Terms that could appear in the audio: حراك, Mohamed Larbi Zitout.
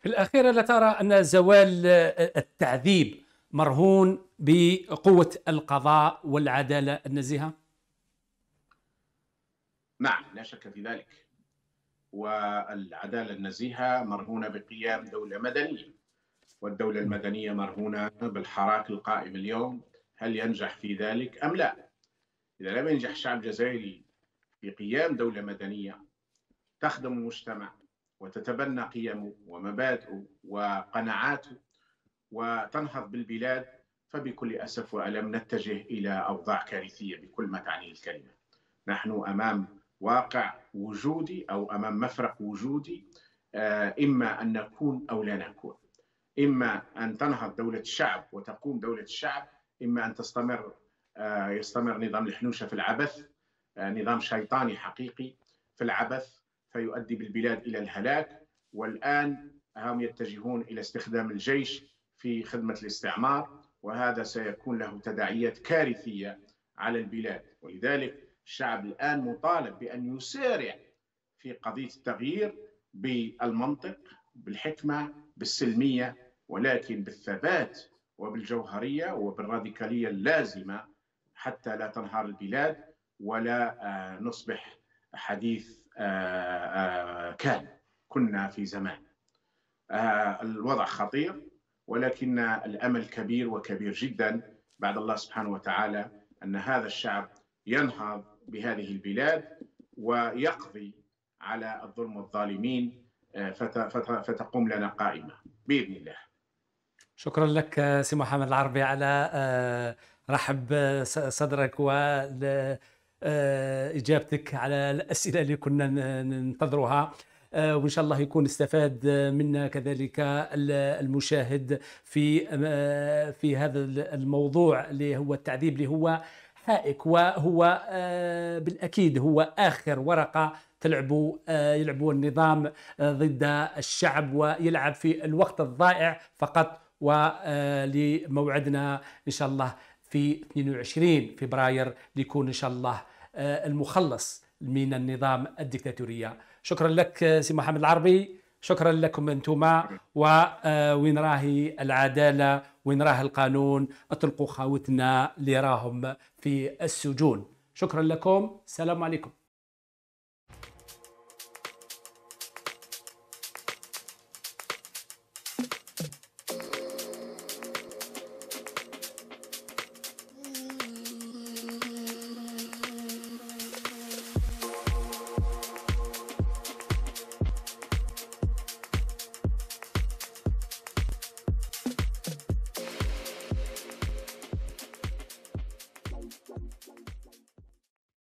في الأخير لا ترى أن زوال التعذيب مرهون بقوة القضاء والعدالة النزيهة؟ نعم لا شك في ذلك، والعدالة النزيهة مرهونة بقيام دولة مدنية، والدولة المدنية مرهونة بالحراك القائم اليوم. هل ينجح في ذلك أم لا؟ إذا لم ينجح الشعب الجزائري في قيام دولة مدنية تخدم المجتمع وتتبنى قيمه ومبادئه وقناعاته وتنهض بالبلاد، فبكل أسف وألم نتجه إلى أوضاع كارثية بكل ما تعنيه الكلمة. نحن أمام واقع وجودي أو أمام مفرق وجودي، إما أن نكون أو لا نكون، إما أن تنهض دولة الشعب وتقوم دولة الشعب، إما أن يستمر نظام الحنوشة في العبث، نظام شيطاني حقيقي في العبث فيؤدي بالبلاد إلى الهلاك. والآن هم يتجهون إلى استخدام الجيش في خدمة الاستعمار، وهذا سيكون له تداعيات كارثية على البلاد. ولذلك الشعب الآن مطالب بأن يسارع في قضية التغيير بالمنطق، بالحكمة، بالسلمية، ولكن بالثبات وبالجوهرية وبالراديكالية اللازمة حتى لا تنهار البلاد ولا نصبح حديث كنا في زمان. الوضع خطير، ولكن الأمل كبير وكبير جدا بعد الله سبحانه وتعالى أن هذا الشعب ينهض بهذه البلاد ويقضي على الظلم والظالمين فتقوم لنا قائمة بإذن الله. شكرا لك سي محمد العربي على رحب صدرك وإجابتك على الأسئلة اللي كنا ننتظرها، وإن شاء الله يكون استفاد منا كذلك المشاهد في هذا الموضوع اللي هو التعذيب، اللي هو حائك، وهو بالأكيد هو آخر ورقة يلعبوا النظام ضد الشعب، ويلعب في الوقت الضائع فقط. ولموعدنا إن شاء الله في 22 فبراير ليكون إن شاء الله المخلص من النظام الدكتاتورية. شكرا لك سي محمد العربي، شكرا لكم أنتما. وين راهي العدالة؟ وين راه القانون؟ اطلقوا خاوتنا اللي راهم في السجون. شكرا لكم، السلام عليكم.